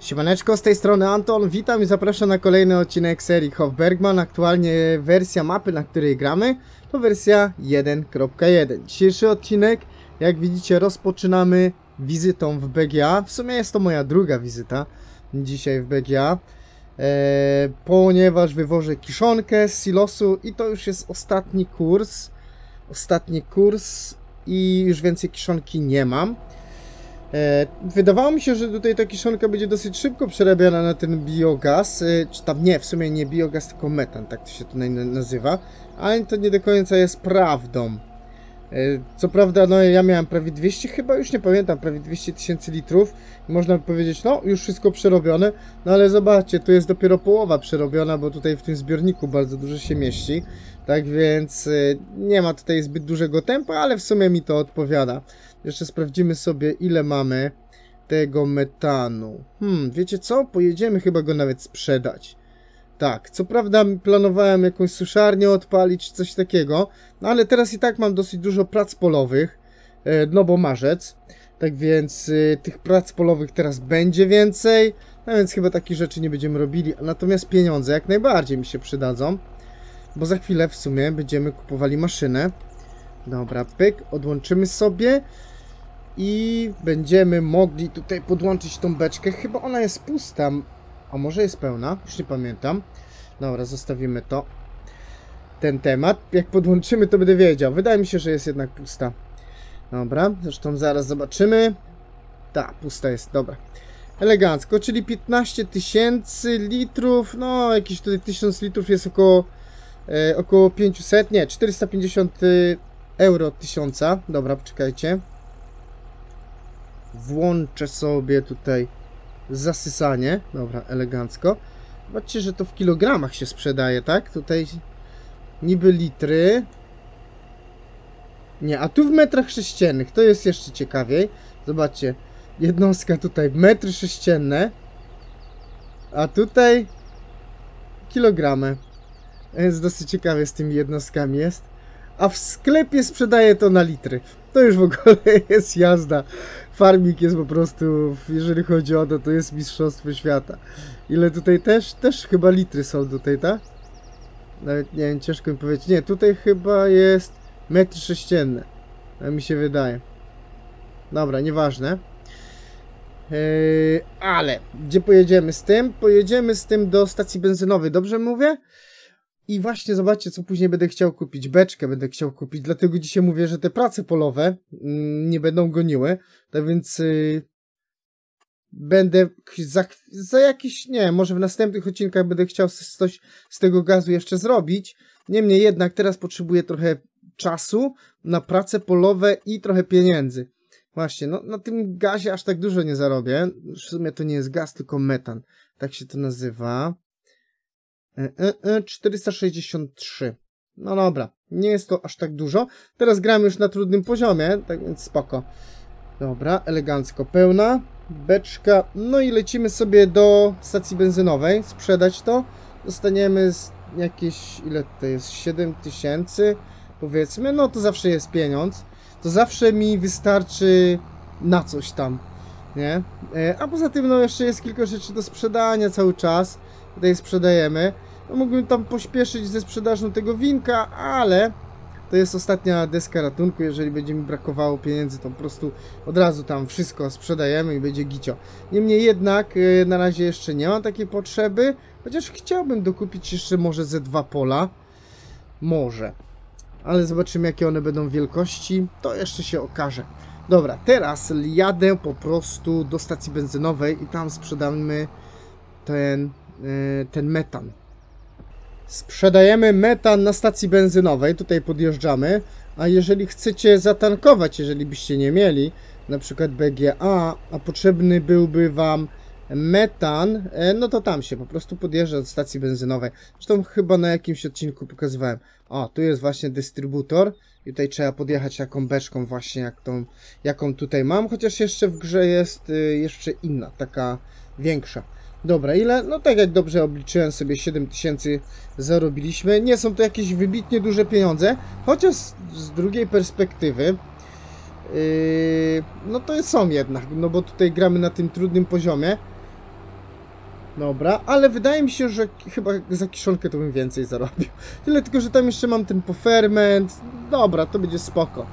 Siemaneczko, z tej strony Anton, witam i zapraszam na kolejny odcinek serii Hof Bergmann. Aktualnie wersja mapy, na której gramy, to wersja 1.1. Dzisiejszy odcinek, jak widzicie, rozpoczynamy wizytą w BGA. W sumie jest to moja druga wizyta dzisiaj w BGA, ponieważ wywożę kiszonkę z silosu i to już jest ostatni kurs i już więcej kiszonki nie mam. Wydawało mi się, że tutaj ta kiszonka będzie dosyć szybko przerabiana na ten biogaz, czy tam nie, w sumie nie biogaz, tylko metan, tak to się tutaj nazywa, ale to nie do końca jest prawdą. Co prawda, no ja miałem prawie 200, chyba już nie pamiętam, prawie 200 tysięcy litrów. Można by powiedzieć, no już wszystko przerobione, no ale zobaczcie, tu jest dopiero połowa przerobiona, bo tutaj w tym zbiorniku bardzo dużo się mieści. Tak więc nie ma tutaj zbyt dużego tempa, ale w sumie mi to odpowiada. Jeszcze sprawdzimy sobie, ile mamy tego metanu. Wiecie co? Pojedziemy chyba go nawet sprzedać. Tak, co prawda planowałem jakąś suszarnię odpalić, coś takiego, no ale teraz i tak mam dosyć dużo prac polowych, no bo marzec, tak więc tych prac polowych teraz będzie więcej, no więc chyba takich rzeczy nie będziemy robili, natomiast pieniądze jak najbardziej mi się przydadzą, bo za chwilę w sumie będziemy kupowali maszynę. Dobra, pyk, odłączymy sobie i będziemy mogli tutaj podłączyć tą beczkę, chyba ona jest pusta. A może jest pełna? Już nie pamiętam. Dobra, zostawimy to. Ten temat. Jak podłączymy, to będę wiedział. Wydaje mi się, że jest jednak pusta. Dobra, zresztą zaraz zobaczymy. Tak, pusta jest, dobra. Elegancko, czyli 15 tysięcy litrów. No, jakieś tutaj 1000 litrów jest około 500, nie, 450 euro od 1000. Dobra, poczekajcie. Włączę sobie tutaj zasysanie, dobra, elegancko. Zobaczcie, że to w kilogramach się sprzedaje, tak? Tutaj niby litry. Nie, a tu w metrach sześciennych, to jest jeszcze ciekawiej. Zobaczcie, jednostka tutaj metry sześcienne, a tutaj kilogramy. Więc dosyć ciekawie z tymi jednostkami jest. A w sklepie sprzedaje to na litry. To już w ogóle jest jazda. Farming jest po prostu, jeżeli chodzi o to, to jest mistrzostwo świata. Ile tutaj też chyba litry są tutaj, tak? Nawet nie wiem, ciężko mi powiedzieć. Nie, tutaj chyba jest metry sześcienne. Mi się wydaje. Dobra, nieważne. Ale gdzie pojedziemy z tym? Pojedziemy z tym do stacji benzynowej, dobrze mówię? I właśnie zobaczcie, co później będę chciał kupić. Beczkę będę chciał kupić, dlatego dzisiaj mówię, że te prace polowe nie będą goniły. Tak więc będę za jakiś, nie, może w następnych odcinkach będę chciał coś z tego gazu jeszcze zrobić. Niemniej jednak teraz potrzebuję trochę czasu na prace polowe i trochę pieniędzy. Właśnie, no na tym gazie aż tak dużo nie zarobię. W sumie to nie jest gaz, tylko metan. Tak się to nazywa. 463. No dobra, nie jest to aż tak dużo. Teraz gramy już na trudnym poziomie, tak więc spoko. Dobra, elegancko, pełna beczka. No i lecimy sobie do stacji benzynowej, sprzedać to. Dostaniemy jakieś, ile to jest, 7000 powiedzmy, no to zawsze jest pieniądz. To zawsze mi wystarczy na coś tam, nie? A poza tym no jeszcze jest kilka rzeczy do sprzedania cały czas. Tutaj sprzedajemy. No, mógłbym tam pośpieszyć ze sprzedażą tego winka, ale to jest ostatnia deska ratunku. Jeżeli będzie mi brakowało pieniędzy, to po prostu od razu tam wszystko sprzedajemy i będzie gicio. Niemniej jednak na razie jeszcze nie mam takiej potrzeby, chociaż chciałbym dokupić jeszcze może ze 2 pola. Może. Ale zobaczymy, jakie one będą wielkości. To jeszcze się okaże. Dobra, teraz jadę po prostu do stacji benzynowej i tam sprzedamy ten metan. Sprzedajemy metan na stacji benzynowej, tutaj podjeżdżamy, a jeżeli chcecie zatankować, jeżeli byście nie mieli na przykład BGA, a potrzebny byłby wam metan, no to tam się po prostu podjeżdża do stacji benzynowej. Zresztą chyba na jakimś odcinku pokazywałem. O, tu jest właśnie dystrybutor i tutaj trzeba podjechać taką beczką właśnie jaką tutaj mam, chociaż jeszcze w grze jest jeszcze inna, taka większa. Dobra, ile? No tak jak dobrze obliczyłem sobie, 7000 zarobiliśmy. Nie są to jakieś wybitnie duże pieniądze, chociaż z drugiej perspektywy no to są jednak, no bo tutaj gramy na tym trudnym poziomie. Dobra, ale wydaje mi się, że chyba za kiszonkę to bym więcej zarobił. Tyle tylko, że tam jeszcze mam ten poferment. Dobra, to będzie spoko.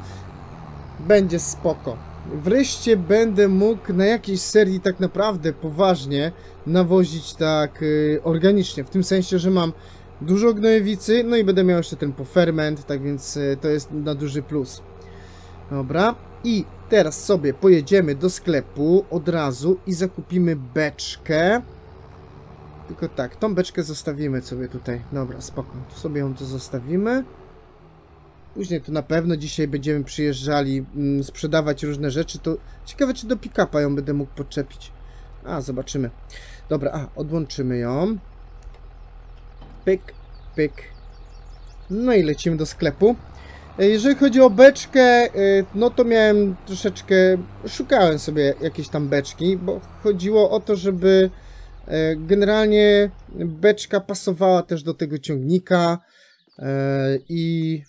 Będzie spoko. Wreszcie będę mógł na jakiejś serii tak naprawdę poważnie nawozić tak organicznie. W tym sensie, że mam dużo gnojowicy, no i będę miał jeszcze ten poferment, tak więc to jest na duży plus. Dobra. I teraz sobie pojedziemy do sklepu od razu i zakupimy beczkę. Tylko tak, tą beczkę zostawimy sobie tutaj. Dobra, spoko. Tu sobie ją tu zostawimy. Później to na pewno dzisiaj będziemy przyjeżdżali sprzedawać różne rzeczy. To ciekawe, czy do pick-upa ją będę mógł podczepić. A, zobaczymy. Dobra, odłączymy ją. Pyk, pyk. No i lecimy do sklepu. Jeżeli chodzi o beczkę, no to miałem troszeczkę... Szukałem sobie jakieś tam beczki, bo chodziło o to, żeby generalnie beczka pasowała też do tego ciągnika i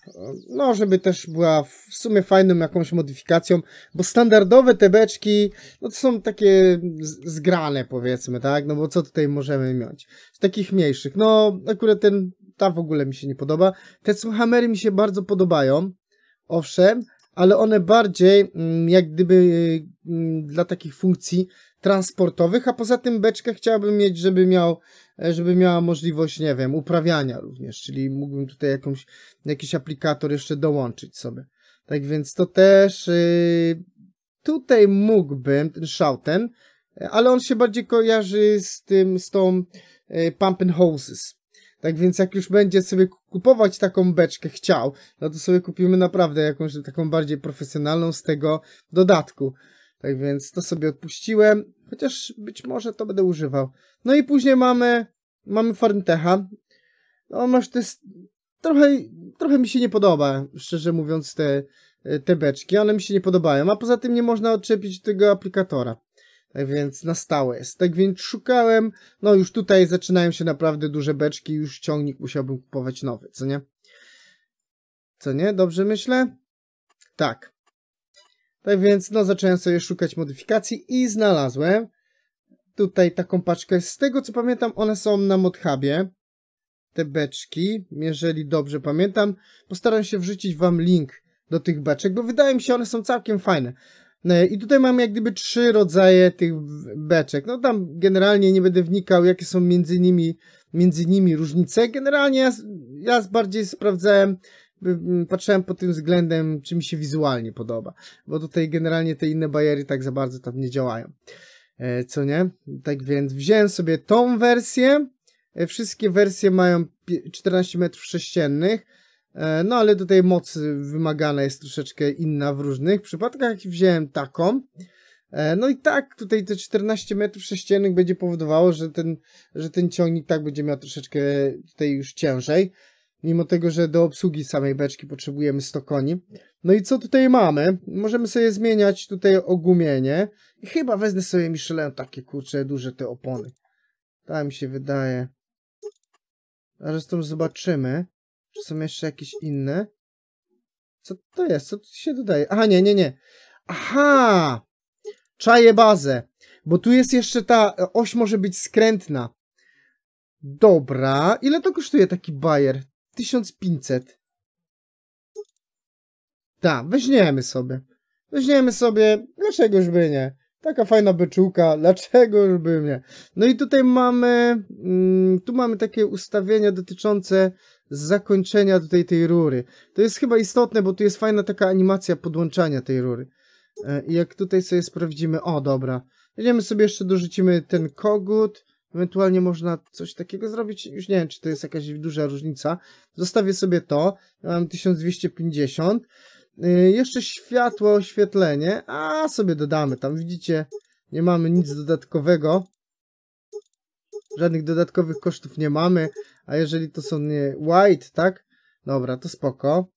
no, żeby też była w sumie fajną jakąś modyfikacją, bo standardowe te beczki, no to są takie zgrane, powiedzmy, tak, no bo co tutaj możemy mieć? Z takich mniejszych, no akurat ta w ogóle mi się nie podoba. Te Sledgehammery mi się bardzo podobają, owszem, ale one bardziej jak gdyby dla takich funkcji transportowych, a poza tym beczkę chciałbym mieć, żeby miała możliwość, nie wiem, uprawiania również, czyli mógłbym tutaj jakiś aplikator jeszcze dołączyć sobie. Tak więc to też tutaj mógłbym, ten Shouten, ale on się bardziej kojarzy z tą Pump and Hoses. Tak więc jak już będzie sobie kupować taką beczkę chciał, no to sobie kupimy naprawdę jakąś taką bardziej profesjonalną z tego dodatku. Tak więc to sobie odpuściłem, chociaż być może to będę używał. No i później mamy Farmtecha. No masz te... Trochę mi się nie podoba, szczerze mówiąc, te beczki. One mi się nie podobają, a poza tym nie można odczepić tego aplikatora. Tak więc na stałe jest. Tak więc szukałem, no już tutaj zaczynają się naprawdę duże beczki, już ciągnik musiałbym kupować nowy, co nie? Co nie? Dobrze myślę? Tak. Tak więc no zacząłem sobie szukać modyfikacji i znalazłem tutaj taką paczkę. Z tego co pamiętam, one są na ModHubie. Te beczki, jeżeli dobrze pamiętam, postaram się wrzucić wam link do tych beczek, bo wydaje mi się, one są całkiem fajne. I tutaj mamy jak gdyby 3 rodzaje tych beczek. No tam generalnie nie będę wnikał, jakie są między nimi różnice. Generalnie ja bardziej sprawdzałem, patrzyłem pod tym względem, czy mi się wizualnie podoba. Bo tutaj generalnie te inne bajery tak za bardzo tam nie działają. Co nie? Tak więc wziąłem sobie tą wersję. Wszystkie wersje mają 14 metrów sześciennych. No ale tutaj moc wymagana jest troszeczkę inna w różnych przypadkach. Wziąłem taką. No i tak, tutaj te 14 metrów sześciennych będzie powodowało, że ten ciągnik tak będzie miał troszeczkę tutaj już ciężej. Mimo tego, że do obsługi samej beczki potrzebujemy 100 koni. No i co tutaj mamy? Możemy sobie zmieniać tutaj ogumienie. I chyba wezmę sobie Michelin takie, kurcze, duże te opony. Tak mi się wydaje. Zresztą zobaczymy. Czy są jeszcze jakieś inne? Co to jest? Co tu się dodaje? Aha, nie, nie, nie. Aha! Czaję bazę. Bo tu jest jeszcze ta oś może być skrętna. Dobra. Ile to kosztuje taki bajer? 1500. Tak, weźmiemy sobie. Weźmiemy sobie. Dlaczegoż by nie? Taka fajna beczułka. Dlaczegoż by nie? No i tutaj mamy... tu mamy takie ustawienia dotyczące... z zakończenia tutaj tej rury. To jest chyba istotne, bo tu jest fajna taka animacja podłączania tej rury. I jak tutaj sobie sprawdzimy... O, dobra. Jedziemy sobie jeszcze, dorzucimy ten kogut. Ewentualnie można coś takiego zrobić. Już nie wiem, czy to jest jakaś duża różnica. Zostawię sobie to. Mam 1250. Jeszcze światło, oświetlenie. A, sobie dodamy. Tam widzicie, nie mamy nic dodatkowego. Żadnych dodatkowych kosztów nie mamy. A jeżeli to są nie white, tak? Dobra, to spoko.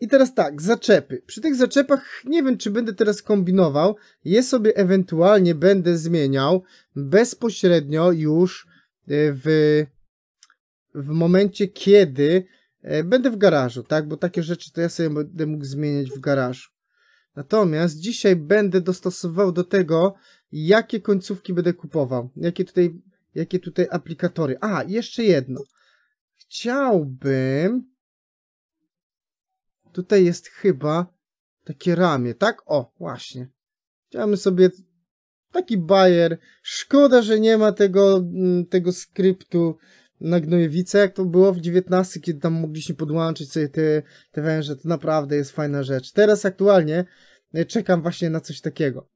I teraz tak, zaczepy. Przy tych zaczepach nie wiem, czy będę teraz kombinował. Je sobie ewentualnie będę zmieniał bezpośrednio już w momencie, kiedy będę w garażu, tak? Bo takie rzeczy to ja sobie będę mógł zmieniać w garażu. Natomiast dzisiaj będę dostosował do tego, jakie końcówki będę kupował. Jakie tutaj... Jakie tutaj aplikatory? A, jeszcze jedno. Chciałbym... Tutaj jest chyba takie ramię, tak? O, właśnie. Chciałbym sobie taki bajer. Szkoda, że nie ma tego skryptu na gnojowice, jak to było w 19, kiedy tam mogliśmy podłączyć sobie te węże. To naprawdę jest fajna rzecz. Teraz aktualnie czekam właśnie na coś takiego.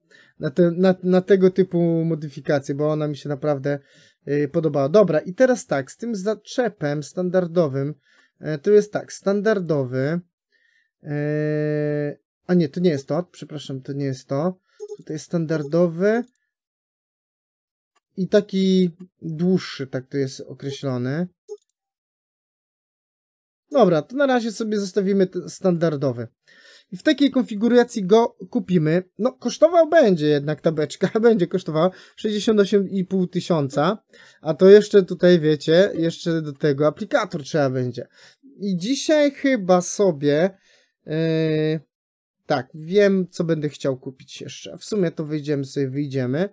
Na tego typu modyfikacje, bo ona mi się naprawdę podobała. Dobra, i teraz tak, z tym zaczepem standardowym, to jest tak, standardowy, a nie, to nie jest to, przepraszam, to nie jest to, tutaj standardowy i taki dłuższy, tak to jest określony. Dobra, to na razie sobie zostawimy standardowy. I w takiej konfiguracji go kupimy. No, kosztował będzie jednak ta beczka. Będzie kosztowała 68,5 tysiąca. A to jeszcze tutaj, wiecie, jeszcze do tego aplikator trzeba będzie. I dzisiaj chyba sobie... tak, wiem, co będę chciał kupić jeszcze. W sumie to wyjdziemy.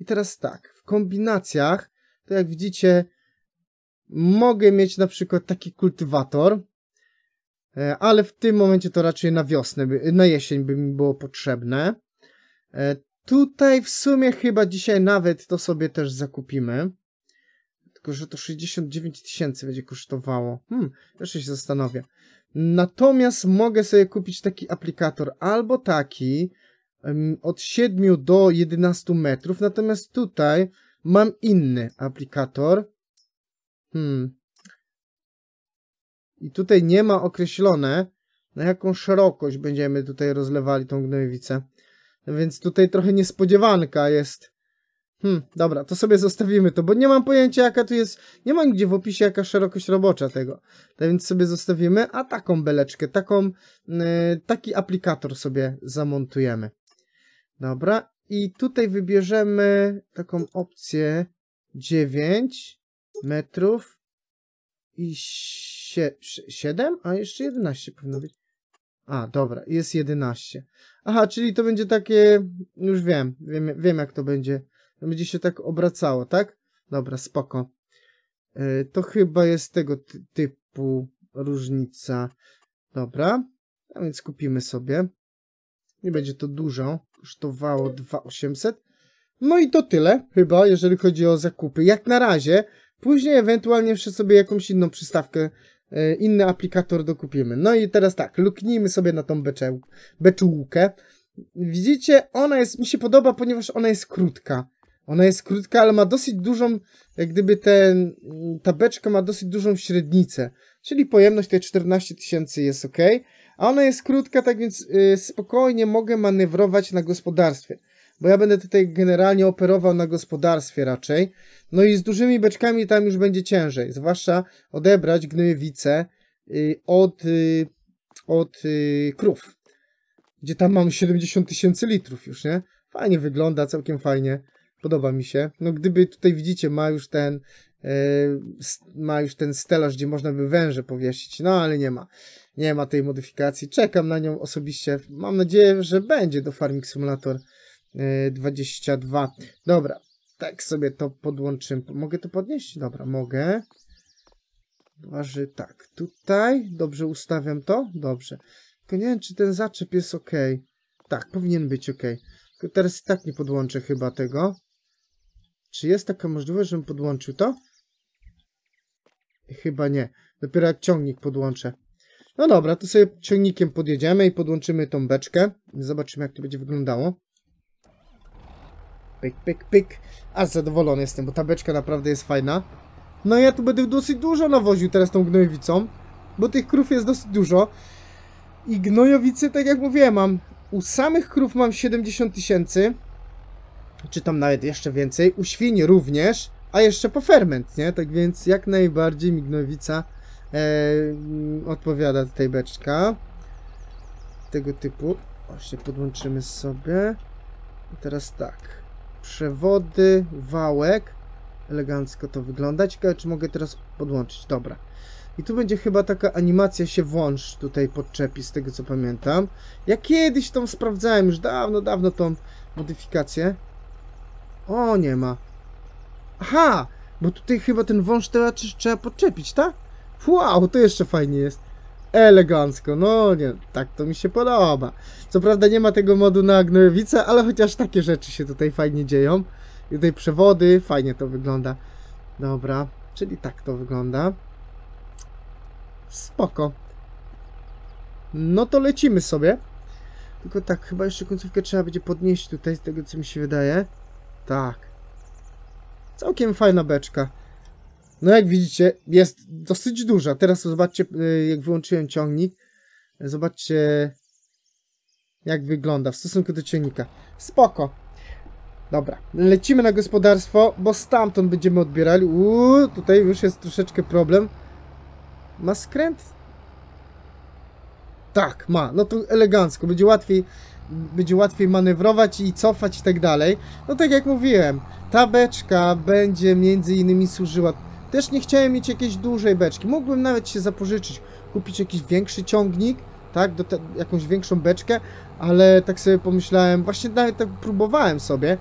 I teraz tak, w kombinacjach, to jak widzicie, mogę mieć na przykład taki kultywator. Ale w tym momencie to raczej na wiosnę, na jesień by mi było potrzebne. Tutaj w sumie chyba dzisiaj nawet to sobie też zakupimy. Tylko, że to 69 tysięcy będzie kosztowało. Jeszcze się zastanowię. Natomiast mogę sobie kupić taki aplikator albo taki od 7 do 11 metrów. Natomiast tutaj mam inny aplikator. I tutaj nie ma określone, na jaką szerokość będziemy tutaj rozlewali tą gnojowicę. Więc tutaj trochę niespodziewanka jest. Dobra, to sobie zostawimy to, bo nie mam pojęcia, jaka tu jest... Nie mam gdzie w opisie, jaka szerokość robocza tego. Tak więc sobie zostawimy, a taką beleczkę, taki aplikator sobie zamontujemy. Dobra, i tutaj wybierzemy taką opcję 9 metrów i 7? A jeszcze 11 powinno być. A, dobra, jest 11. Aha, czyli to będzie takie... Już wiem jak to będzie. To będzie się tak obracało, tak? Dobra, spoko. To chyba jest tego typu różnica. Dobra, a więc kupimy sobie. Nie będzie to dużo. Kosztowało 2800. No i to tyle, chyba, jeżeli chodzi o zakupy. Jak na razie. Później ewentualnie jeszcze sobie jakąś inną przystawkę, inny aplikator dokupimy. No i teraz tak, luknijmy sobie na tą beczułkę. Widzicie, ona jest, mi się podoba, ponieważ ona jest krótka. Ona jest krótka, ale ma dosyć dużą, jak gdyby ta beczka ma dosyć dużą średnicę. Czyli pojemność tej 14 tysięcy jest ok. A ona jest krótka, tak więc spokojnie mogę manewrować na gospodarstwie. Bo ja będę tutaj generalnie operował na gospodarstwie raczej. No i z dużymi beczkami tam już będzie ciężej. Zwłaszcza odebrać gnojowice od krów. Gdzie tam mam 70 tysięcy litrów już, nie? Fajnie wygląda, całkiem fajnie. Podoba mi się. No gdyby tutaj widzicie, ma już ten stelaż, gdzie można by węże powiesić. No ale nie ma. Nie ma tej modyfikacji. Czekam na nią osobiście. Mam nadzieję, że będzie do Farming Simulator 22. Dobra, tak sobie to podłączymy. Mogę to podnieść? Dobra, mogę. Waży tak, tutaj. Dobrze ustawiam to? Dobrze. Tylko nie wiem, czy ten zaczep jest ok. Tak, powinien być ok. Tylko teraz i tak nie podłączę chyba tego. Czy jest taka możliwość, żebym podłączył to? Chyba nie. Dopiero jak ciągnik podłączę. No dobra, to sobie ciągnikiem podjedziemy i podłączymy tą beczkę. Zobaczymy, jak to będzie wyglądało. Pyk, pyk, pyk. A zadowolony jestem, bo ta beczka naprawdę jest fajna. No ja tu będę dosyć dużo nawoził teraz tą gnojowicą, bo tych krów jest dosyć dużo. I gnojowicy, tak jak mówiłem, mam u samych krów mam 70 tysięcy, czy tam nawet jeszcze więcej, u świń również, a jeszcze po ferment, nie? Tak więc jak najbardziej mi gnojowica odpowiada tutaj beczka. Tego typu. Właśnie podłączymy sobie. I teraz tak, przewody, wałek, elegancko to wygląda, ciekawe czy mogę teraz podłączyć, dobra. I tu będzie chyba taka animacja się włącz tutaj podczepi, z tego co pamiętam. Ja kiedyś tą sprawdzałem, już dawno tą modyfikację. O, nie ma. Aha, Bo tutaj chyba ten wąż teraz trzeba podczepić, tak? Wow, to jeszcze fajnie jest. Elegancko, no nie, tak to mi się podoba. Co prawda nie ma tego modu na gnojowice, ale chociaż takie rzeczy się tutaj fajnie dzieją. I tutaj przewody, fajnie to wygląda. Dobra, czyli tak to wygląda. Spoko. No to lecimy sobie. Tylko tak, chyba jeszcze końcówkę trzeba będzie podnieść tutaj, z tego co mi się wydaje. Tak. Całkiem fajna beczka. No jak widzicie, jest dosyć duża. Teraz zobaczcie, jak wyłączyłem ciągnik. Zobaczcie, jak wygląda w stosunku do ciągnika. Spoko. Dobra, lecimy na gospodarstwo, bo stamtąd będziemy odbierali. Tutaj już jest troszeczkę problem. Ma skręt? Tak, ma. No to elegancko. Będzie łatwiej manewrować i cofać i tak dalej. No tak jak mówiłem, ta beczka będzie między innymi służyła. Też nie chciałem mieć jakiejś dużej beczki. Mógłbym nawet się zapożyczyć, kupić jakiś większy ciągnik, tak, jakąś większą beczkę, ale tak sobie pomyślałem, właśnie nawet tak próbowałem sobie,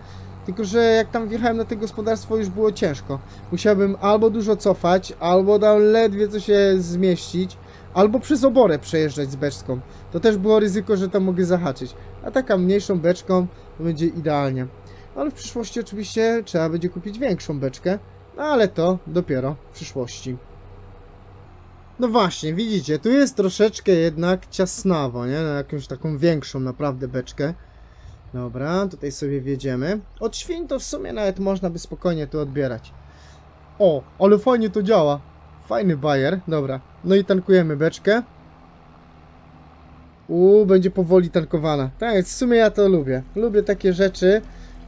tylko że jak tam wjechałem na to gospodarstwo, już było ciężko. Musiałbym albo dużo cofać, albo tam ledwie co się zmieścić, albo przez oborę przejeżdżać z beczką. To też było ryzyko, że tam mogę zahaczyć. A taka mniejszą beczką to będzie idealnie. Ale w przyszłości oczywiście trzeba będzie kupić większą beczkę. No ale to dopiero w przyszłości. No właśnie, widzicie, tu jest troszeczkę jednak ciasnawo, nie? Na jakąś taką większą naprawdę beczkę. Dobra, tutaj sobie wjedziemy. Od świń to w sumie nawet można by spokojnie tu odbierać. O, ale fajnie to działa. Fajny bajer, dobra. No i tankujemy beczkę. Będzie powoli tankowana. Tak, więc w sumie ja to lubię. Lubię takie rzeczy,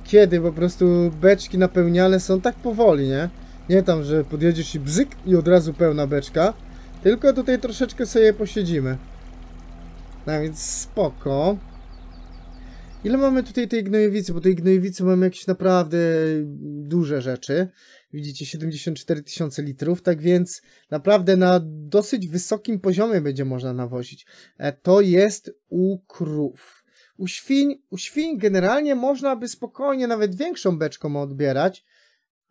kiedy po prostu beczki napełniane są tak powoli, nie? Nie tam, że podjedziesz i bzyk i od razu pełna beczka. Tylko tutaj troszeczkę sobie posiedzimy. Tak, więc spoko. Ile mamy tutaj tej gnojowicy? Bo tej gnojowicy mamy jakieś naprawdę duże rzeczy. Widzicie, 74 tysiące litrów, tak więc naprawdę na dosyć wysokim poziomie będzie można nawozić. To jest u krów. U świń generalnie można by spokojnie nawet większą beczką odbierać.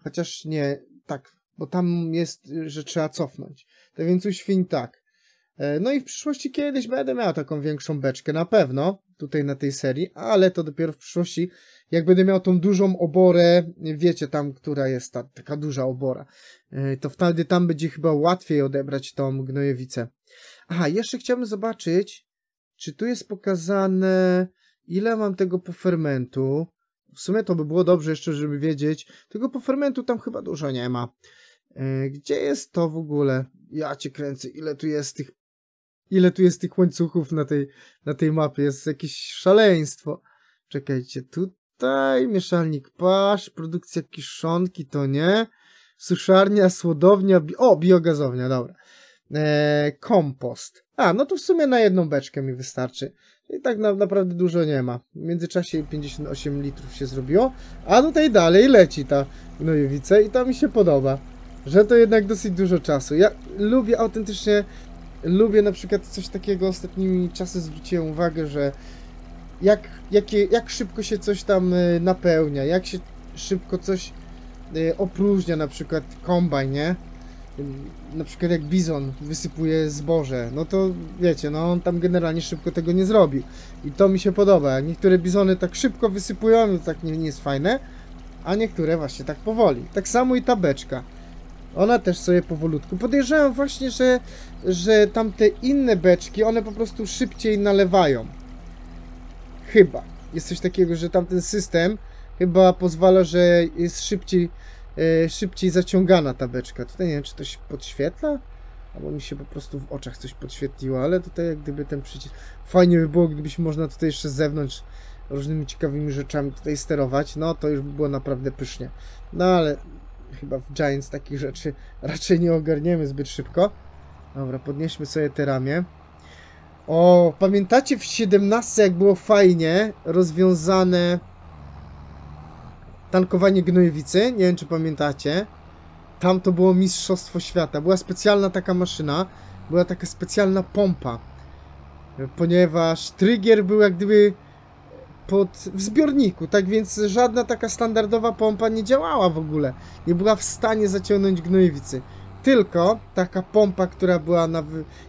Chociaż nie, tak, bo tam jest, że trzeba cofnąć. Tak więc u świń tak. No i w przyszłości kiedyś będę miał taką większą beczkę, na pewno, tutaj na tej serii, ale to dopiero w przyszłości, jak będę miał tą dużą oborę, wiecie tam, która jest taka duża obora, to wtedy tam będzie chyba łatwiej odebrać tą gnojowicę. Aha, jeszcze chciałbym zobaczyć, czy tu jest pokazane, ile mam tego pofermentu. W sumie to by było dobrze jeszcze, żeby wiedzieć, tego pofermentu tam chyba dużo nie ma. Gdzie jest to w ogóle? Ja cię kręcę, ile tu jest tych łańcuchów na tej mapie, jest jakieś szaleństwo. Czekajcie, tutaj mieszalnik pasz, produkcja kiszonki, to nie, suszarnia, słodownia, biogazownia, dobra, kompost, no to w sumie na jedną beczkę mi wystarczy i tak naprawdę dużo nie ma. W międzyczasie 58 litrów się zrobiło, a tutaj dalej leci ta gnojowica i to mi się podoba, że to jednak dosyć dużo czasu. Ja lubię autentycznie, lubię na przykład coś takiego, ostatnimi czasy zwróciłem uwagę, że jak szybko się coś tam napełnia, jak się szybko coś opróżnia, na przykład kombajn, nie? Na przykład jak bizon wysypuje zboże, no to wiecie, no on tam generalnie szybko tego nie zrobi. I to mi się podoba. Niektóre bizony tak szybko wysypują, no tak nie jest fajne, a niektóre właśnie tak powoli. Tak samo i ta beczka. Ona też sobie powolutku. Podejrzewam właśnie, że tamte inne beczki, one po prostu szybciej nalewają. Chyba. Jest coś takiego, że tamten system chyba pozwala, że jest szybciej zaciągana ta beczka. Tutaj nie wiem, czy to się podświetla? Albo mi się po prostu w oczach coś podświetliło, ale tutaj jak gdyby ten przycisk... Fajnie by było, gdybyś można tutaj jeszcze z zewnątrz różnymi ciekawymi rzeczami tutaj sterować. No to już by było naprawdę pysznie. No ale... Chyba w Giants takich rzeczy raczej nie ogarniemy zbyt szybko. Dobra, podnieśmy sobie te ramię. O, pamiętacie w 17 jak było fajnie rozwiązane tankowanie gnojowicy? Nie wiem, czy pamiętacie. Tam to było mistrzostwo świata. Była specjalna taka maszyna. Była taka specjalna pompa. Ponieważ trygier był jak gdyby w zbiorniku, tak więc żadna taka standardowa pompa nie działała w ogóle. Nie była w stanie zaciągnąć gnojowicy. Tylko taka pompa, która była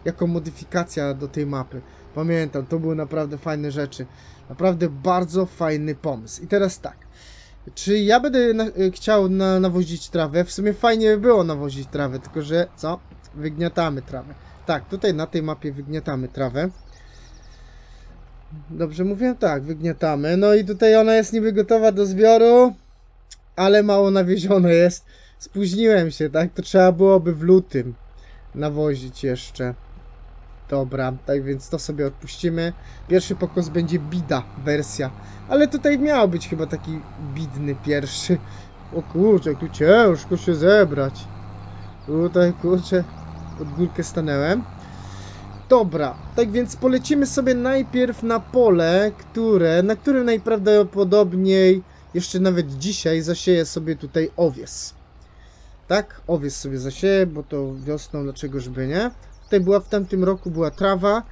jako modyfikacja do tej mapy. Pamiętam, to były naprawdę fajne rzeczy. Naprawdę bardzo fajny pomysł. I teraz tak. Czy ja będę chciał nawozić trawę? W sumie fajnie by było nawozić trawę, tylko że co? Wygniatamy trawę. Tak, tutaj na tej mapie wygniatamy trawę. Dobrze mówię? Tak, wygniatamy. No i tutaj ona jest niby gotowa do zbioru, ale mało nawieziona jest. Spóźniłem się, tak? To trzeba byłoby w lutym nawozić jeszcze. Dobra, tak więc to sobie odpuścimy. Pierwszy pokos będzie bida wersja. Ale tutaj miał być chyba taki bidny pierwszy. O kurczę, tu ciężko się zebrać. Tutaj kurczę, pod górkę stanęłem. Dobra, tak więc polecimy sobie najpierw na pole, na którym najprawdopodobniej jeszcze nawet dzisiaj zasieję sobie tutaj owies. Tak, owies sobie zasieję, bo to wiosną, dlaczegożby nie? Tutaj była, w tamtym roku była trawa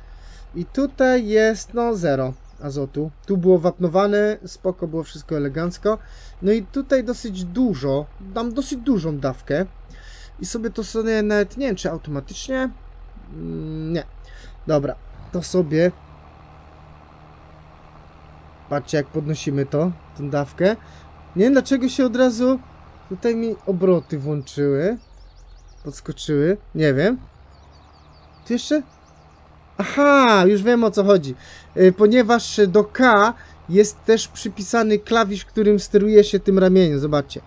i tutaj jest, no, zero azotu. Tu było wapnowane, spoko, było wszystko elegancko. No i tutaj dosyć dużo, dam dosyć dużą dawkę i sobie to sobie nawet, nie wiem, czy automatycznie? Nie. Dobra, to sobie... Patrzcie, jak podnosimy to, tą dawkę. Nie wiem, dlaczego się od razu tutaj mi obroty włączyły, podskoczyły, nie wiem. Tu jeszcze? Aha, już wiem, o co chodzi. Ponieważ do K jest też przypisany klawisz, którym steruje się tym ramieniem. Zobaczcie.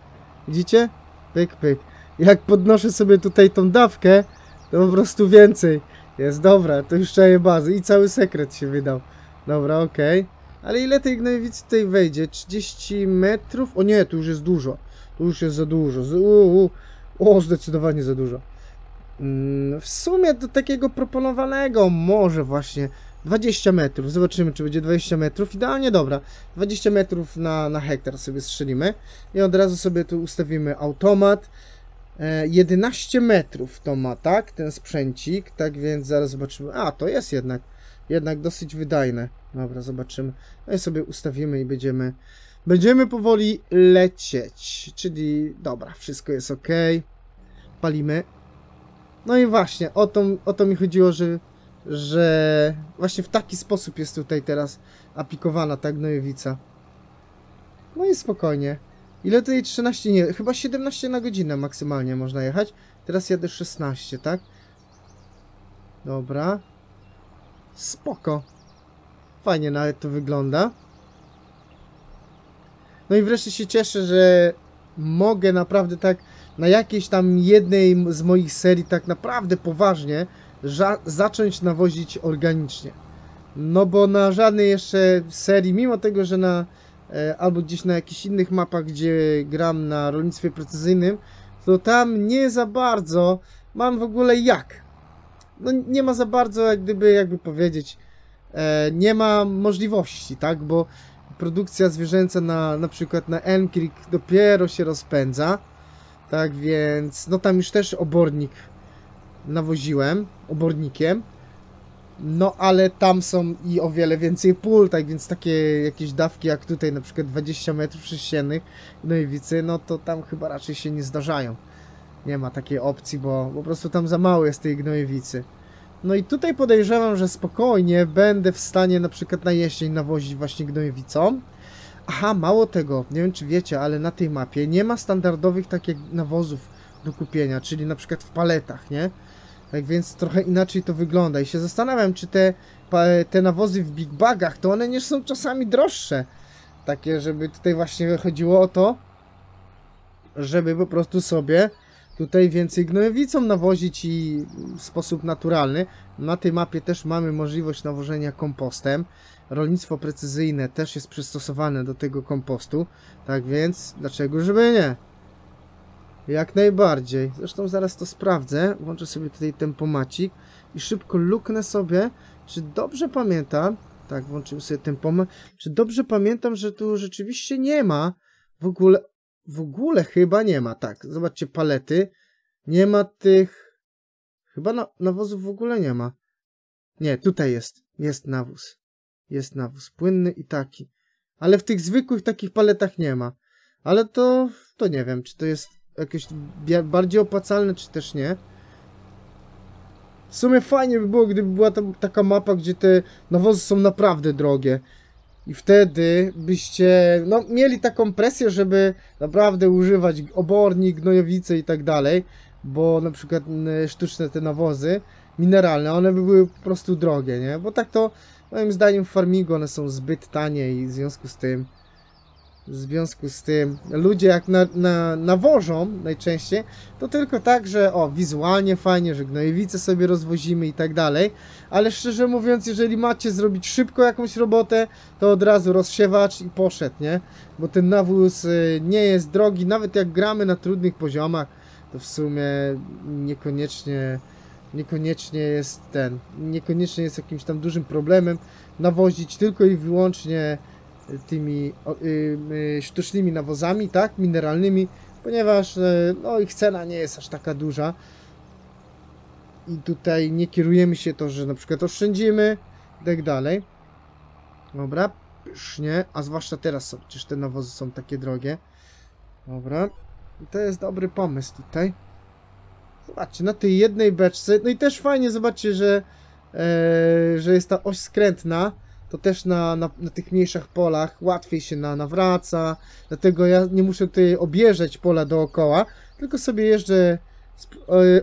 Widzicie? Pyk, pyk. Jak podnoszę sobie tutaj tą dawkę, to po prostu więcej jest. Dobra, to już czaję bazy. I cały sekret się wydał. Dobra, okej. Ale ile tej gnojowicy tutaj wejdzie? 30 metrów? O nie, tu już jest dużo. Tu już jest za dużo. O, zdecydowanie za dużo. W sumie do takiego proponowanego może właśnie 20 metrów, zobaczymy, czy będzie 20 metrów, idealnie. Dobra, 20 metrów na hektar sobie strzelimy i od razu sobie tu ustawimy automat. 11 metrów to ma, tak, ten sprzęcik, tak więc zaraz zobaczymy, a to jest jednak dosyć wydajne. Dobra, zobaczymy, no i sobie ustawimy i będziemy powoli lecieć, czyli dobra, wszystko jest ok, palimy. No i właśnie, o to mi chodziło, że właśnie w taki sposób jest tutaj teraz aplikowana ta gnojowica. No i spokojnie. Ile tutaj? 13? Nie, chyba 17 na godzinę maksymalnie można jechać. Teraz jadę 16, tak? Dobra. Spoko. Fajnie nawet to wygląda. No i wreszcie się cieszę, że mogę naprawdę tak... na jakiejś tam jednej z moich serii tak naprawdę poważnie zacząć nawozić organicznie. No bo na żadnej jeszcze serii, mimo tego, że albo gdzieś na jakichś innych mapach, gdzie gram na rolnictwie precyzyjnym, to tam nie za bardzo mam w ogóle jak. No nie ma za bardzo, jakby powiedzieć, nie ma możliwości, tak? Bo produkcja zwierzęca na przykład na Elm Creek dopiero się rozpędza. Tak więc, no tam już też obornik nawoziłem, obornikiem, no ale tam są i o wiele więcej pól, tak więc takie jakieś dawki jak tutaj na przykład 20 metrów sześciennych gnojowicy, no to tam chyba raczej się nie zdarzają. Nie ma takiej opcji, bo po prostu tam za mało jest tej gnojowicy. No i tutaj podejrzewam, że spokojnie będę w stanie na przykład na jesień nawozić właśnie gnojowicą. Aha, mało tego, nie wiem, czy wiecie, ale na tej mapie nie ma standardowych takich nawozów do kupienia, czyli na przykład w paletach, nie? Tak więc trochę inaczej to wygląda i się zastanawiam, czy te nawozy w big bagach, to one nie są czasami droższe. Takie, żeby tutaj właśnie chodziło o to, żeby po prostu sobie tutaj więcej gnojowicą nawozić i w sposób naturalny. Na tej mapie też mamy możliwość nawożenia kompostem. Rolnictwo precyzyjne też jest przystosowane do tego kompostu, tak więc dlaczego żeby nie? Jak najbardziej. Zresztą zaraz to sprawdzę, włączę sobie tutaj tempomacik i szybko luknę sobie, czy dobrze pamiętam, tak, włączyłem sobie tempomat, czy dobrze pamiętam, że tu rzeczywiście nie ma, w ogóle chyba nie ma, tak, zobaczcie, palety, nie ma tych, chyba nawozów w ogóle nie ma. Nie, tutaj jest nawóz. Jest nawóz płynny i taki. Ale w tych zwykłych takich paletach nie ma. Ale to nie wiem, czy to jest jakieś bardziej opłacalne, czy też nie. W sumie fajnie by było, gdyby była tam taka mapa, gdzie te nawozy są naprawdę drogie. I wtedy byście no, mieli taką presję, żeby naprawdę używać oborni, gnojowice i tak dalej. Bo na przykład sztuczne te nawozy mineralne, one by były po prostu drogie, nie? Bo tak to moim zdaniem w farmingu one są zbyt tanie i w związku z tym ludzie jak nawożą najczęściej, to tylko tak, że o, wizualnie fajnie, że gnojowice sobie rozwozimy i tak dalej, ale szczerze mówiąc, jeżeli macie zrobić szybko jakąś robotę, to od razu rozsiewacz i poszedł, nie? Bo ten nawóz nie jest drogi, nawet jak gramy na trudnych poziomach, to w sumie niekoniecznie jest jakimś tam dużym problemem nawozić tylko i wyłącznie tymi sztucznymi nawozami, tak, mineralnymi, ponieważ no, ich cena nie jest aż taka duża i tutaj nie kierujemy się to, że na przykład oszczędzimy i tak dalej. Dobra, pysznie, a zwłaszcza teraz są, przecież te nawozy są takie drogie. Dobra, i to jest dobry pomysł tutaj. Zobaczcie, na tej jednej beczce, no i też fajnie, zobaczcie, że jest ta oś skrętna, to też na tych mniejszych polach łatwiej się nawraca, dlatego ja nie muszę tutaj objeżdżać pola dookoła, tylko sobie jeżdżę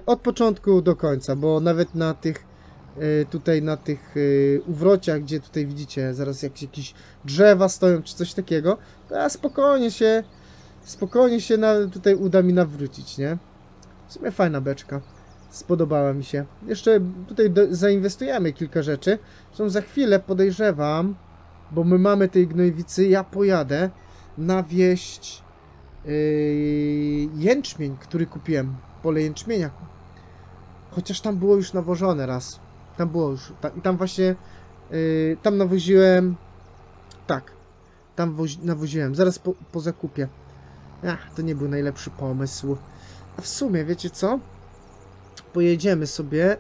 od początku do końca, bo nawet na tych tutaj na tych uwrociach, gdzie tutaj widzicie zaraz jakieś drzewa stoją czy coś takiego, to ja spokojnie się tutaj uda mi nawrócić, nie? W sumie fajna beczka, spodobała mi się. Jeszcze tutaj zainwestujemy kilka rzeczy. Zresztą za chwilę podejrzewam, bo my mamy tej gnojowicy, ja pojadę nawieźć jęczmień, który kupiłem, pole jęczmienia. Chociaż tam było już nawożone raz. Tam było już, tam właśnie, tam nawoziłem, tak, tam nawoziłem, zaraz po zakupie. Ach, to nie był najlepszy pomysł. A w sumie, wiecie co? Pojedziemy sobie...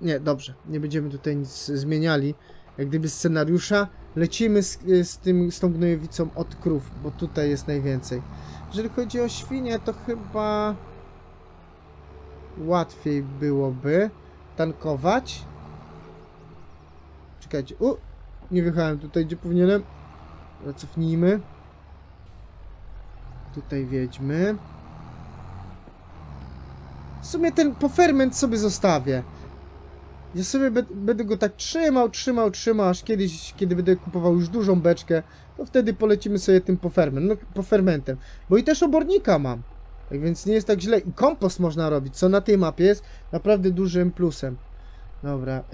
Nie, dobrze, nie będziemy tutaj nic zmieniali, jak gdyby scenariusza. Lecimy z tą gnojowicą od krów, bo tutaj jest najwięcej. Jeżeli chodzi o świnie, to chyba... łatwiej byłoby tankować. Czekajcie, nie wjechałem tutaj, gdzie powinienem. Cofnijmy. Tutaj wjedźmy. W sumie ten poferment sobie zostawię. Ja sobie będę go tak trzymał, aż kiedyś, kiedy będę kupował już dużą beczkę, to wtedy polecimy sobie tym pofermentem. Bo i też obornika mam, tak więc nie jest tak źle. I kompost można robić, co na tej mapie jest naprawdę dużym plusem. Dobra,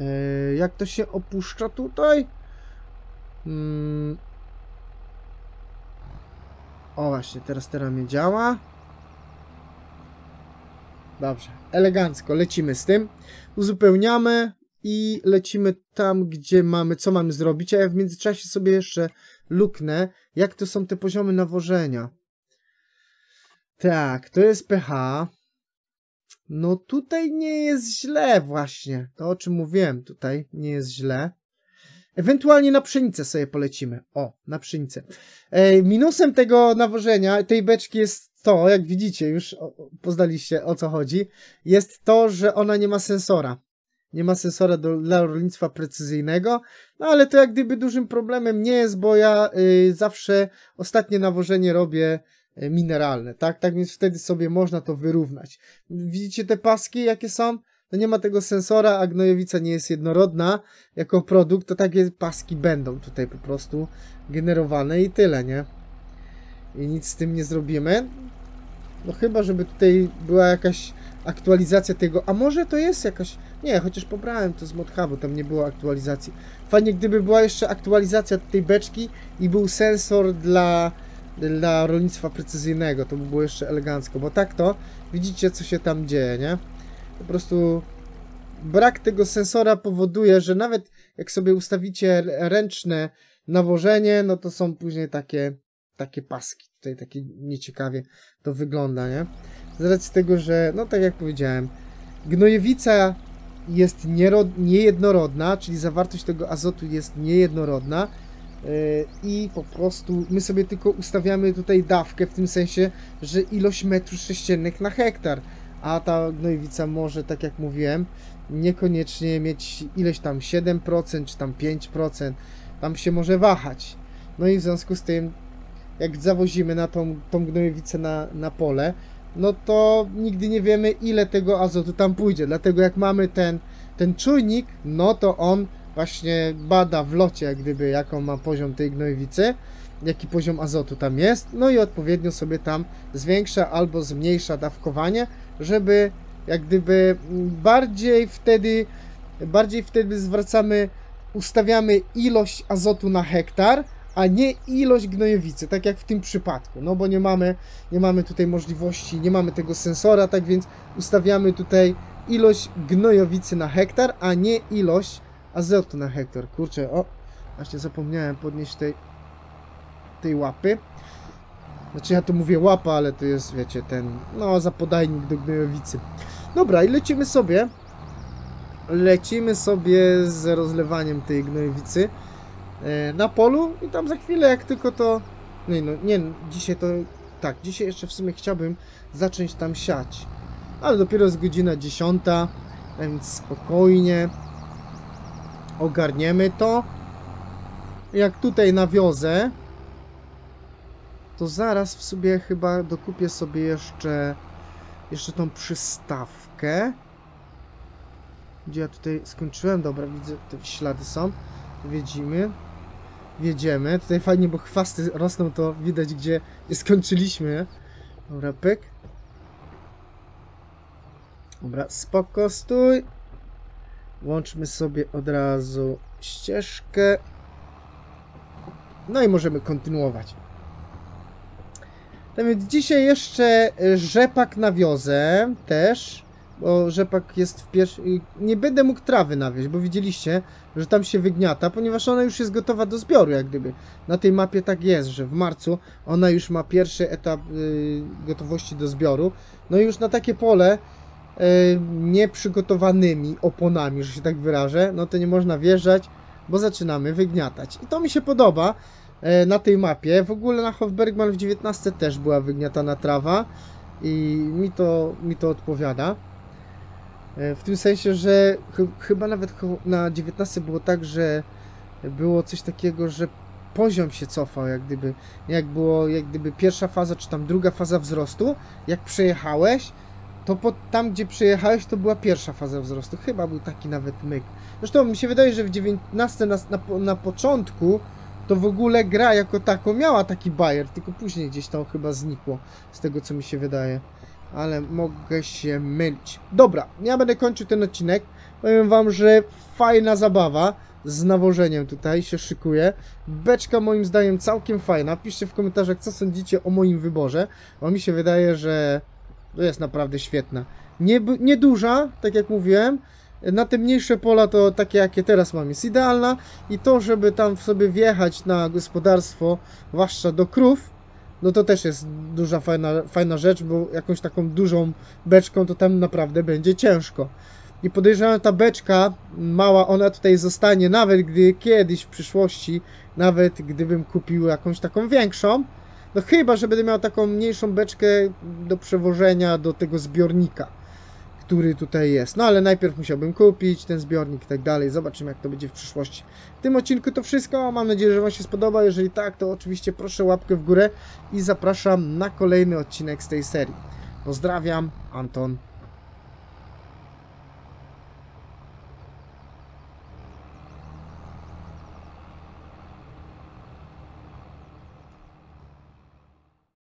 jak to się opuszcza tutaj? O właśnie, teraz to ramię działa. Dobrze, elegancko, lecimy z tym, uzupełniamy i lecimy tam, gdzie mamy, co mamy zrobić, a ja w międzyczasie sobie jeszcze luknę, jak to są te poziomy nawożenia. Tak, to jest pH, no tutaj nie jest źle właśnie, to o czym mówiłem tutaj, nie jest źle. Ewentualnie na pszenicę sobie polecimy, o, na pszenicę. Minusem tego nawożenia, tej beczki jest to, jak widzicie, już poznaliście o co chodzi, jest to, że ona nie ma sensora. Nie ma sensora dla rolnictwa precyzyjnego, no ale to jak gdyby dużym problemem nie jest, bo ja zawsze ostatnie nawożenie robię mineralne, tak? Tak więc wtedy sobie można to wyrównać. Widzicie te paski, jakie są? No nie ma tego sensora, a gnojowica nie jest jednorodna jako produkt, to takie paski będą tutaj po prostu generowane i tyle, nie? I nic z tym nie zrobimy. No chyba, żeby tutaj była jakaś aktualizacja tego, a może to jest jakaś... Nie, chociaż pobrałem to z ModHubu, tam nie było aktualizacji. Fajnie, gdyby była jeszcze aktualizacja tej beczki i był sensor dla rolnictwa precyzyjnego, to by było jeszcze elegancko, bo tak to widzicie, co się tam dzieje, nie? Po prostu brak tego sensora powoduje, że nawet jak sobie ustawicie ręczne nawożenie, no to są później takie paski, tutaj takie nieciekawie to wygląda, nie? Z racji tego, że, no tak jak powiedziałem, gnojowica jest niejednorodna, czyli zawartość tego azotu jest niejednorodna, i po prostu my sobie tylko ustawiamy tutaj dawkę w tym sensie, że ilość metrów sześciennych na hektar, a ta gnojowica może, tak jak mówiłem, niekoniecznie mieć ileś tam 7% czy tam 5%, tam się może wahać. No i w związku z tym, jak zawozimy na tą gnojowicę na pole, no to nigdy nie wiemy, ile tego azotu tam pójdzie, dlatego jak mamy ten czujnik, no to on właśnie bada w locie, jak gdyby, jaką ma poziom tej gnojowicy, jaki poziom azotu tam jest, no i odpowiednio sobie tam zwiększa albo zmniejsza dawkowanie, żeby jak gdyby bardziej wtedy ustawiamy ilość azotu na hektar, a nie ilość gnojowicy, tak jak w tym przypadku, no bo nie mamy tutaj możliwości, nie mamy tego sensora, tak więc ustawiamy tutaj ilość gnojowicy na hektar, a nie ilość azotu na hektar. Kurczę, o, właśnie zapomniałem podnieść tej łapy. Znaczy ja tu mówię łapa, ale to jest, wiecie, no, zapodajnik do gnojowicy. Dobra, i lecimy sobie z rozlewaniem tej gnojowicy na polu i tam za chwilę, jak tylko to... Dzisiaj jeszcze w sumie chciałbym zacząć tam siać, ale dopiero jest godzina 10, więc spokojnie ogarniemy to. Jak tutaj nawiozę, to zaraz w sobie chyba dokupię sobie jeszcze tą przystawkę. Gdzie ja tutaj skończyłem? Dobra, widzę, te ślady są. Jedziemy. Tutaj fajnie, bo chwasty rosną, to widać, gdzie skończyliśmy. Dobra, pyk. Dobra, spoko, stój. Łączmy sobie od razu ścieżkę. No i możemy kontynuować. No więc dzisiaj jeszcze rzepak nawiozę też, bo rzepak jest w pierwszej... Nie będę mógł trawy nawieźć, bo widzieliście, że tam się wygniata, ponieważ ona już jest gotowa do zbioru, jak gdyby. Na tej mapie tak jest, że w marcu ona już ma pierwszy etap gotowości do zbioru. No i już na takie pole nieprzygotowanymi oponami, że się tak wyrażę, no to nie można wjeżdżać, bo zaczynamy wygniatać. I to mi się podoba na tej mapie. W ogóle na Hof Bergmann w 19 też była wygniatana trawa i mi to odpowiada. W tym sensie, że chyba nawet na 19 było tak, że było coś takiego, że poziom się cofał, jak gdyby pierwsza faza, czy tam druga faza wzrostu, jak przejechałeś, to tam, gdzie przejechałeś, to była pierwsza faza wzrostu. Chyba był taki nawet myk. Zresztą mi się wydaje, że w 19 na początku to w ogóle gra jako taką miała taki bajer, tylko później gdzieś tam chyba znikło, z tego co mi się wydaje. Ale mogę się mylić. Dobra, ja będę kończył ten odcinek. Powiem wam, że fajna zabawa z nawożeniem tutaj się szykuje. Beczka moim zdaniem całkiem fajna. Piszcie w komentarzach, co sądzicie o moim wyborze, bo mi się wydaje, że to jest naprawdę świetna. Nieduża, tak jak mówiłem. Na te mniejsze pola, to takie jakie teraz mam, jest idealna. I to, żeby tam sobie wjechać na gospodarstwo, zwłaszcza do krów, no to też jest duża, fajna rzecz, bo jakąś taką dużą beczką to tam naprawdę będzie ciężko. I podejrzewam, ta beczka mała, ona tutaj zostanie, nawet gdy kiedyś w przyszłości, nawet gdybym kupił jakąś taką większą, no chyba, że będę miał taką mniejszą beczkę do przewożenia do tego zbiornika, który tutaj jest. No ale najpierw musiałbym kupić ten zbiornik i tak dalej. Zobaczymy, jak to będzie w przyszłości. W tym odcinku to wszystko. Mam nadzieję, że wam się spodoba. Jeżeli tak, to oczywiście proszę łapkę w górę i zapraszam na kolejny odcinek z tej serii. Pozdrawiam, Anton.